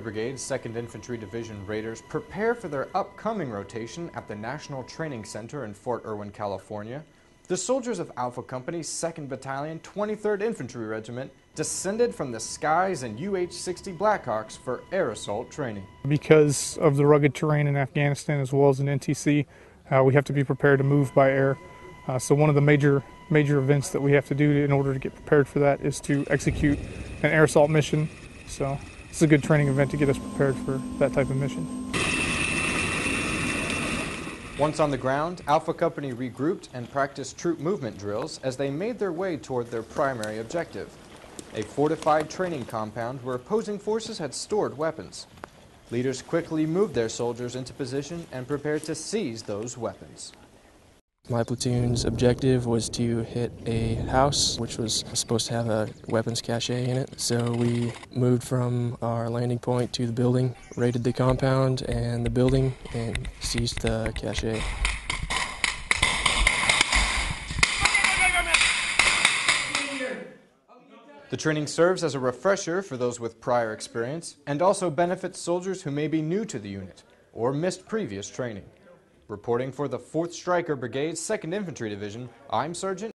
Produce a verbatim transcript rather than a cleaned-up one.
Stryker Brigade, second Infantry Division Raiders prepare for their upcoming rotation at the National Training Center in Fort Irwin, California. The soldiers of Alpha Company, second Battalion, twenty-third Infantry Regiment descended from the skies in U H sixty Blackhawks for air assault training. Because of the rugged terrain in Afghanistan as well as in N T C, uh, we have to be prepared to move by air. Uh, so one of the major, major events that we have to do to, in order to get prepared for that is to execute an air assault mission. So it's a good training event to get us prepared for that type of mission. Once on the ground, Alpha Company regrouped and practiced troop movement drills as they made their way toward their primary objective, a fortified training compound where opposing forces had stored weapons. Leaders quickly moved their soldiers into position and prepared to seize those weapons. My platoon's objective was to hit a house which was supposed to have a weapons cache in it, so we moved from our landing point to the building, raided the compound and the building, and seized the cache. The training serves as a refresher for those with prior experience and also benefits soldiers who may be new to the unit or missed previous training. Reporting for the fourth Stryker Brigade, second Infantry Division, I'm Sergeant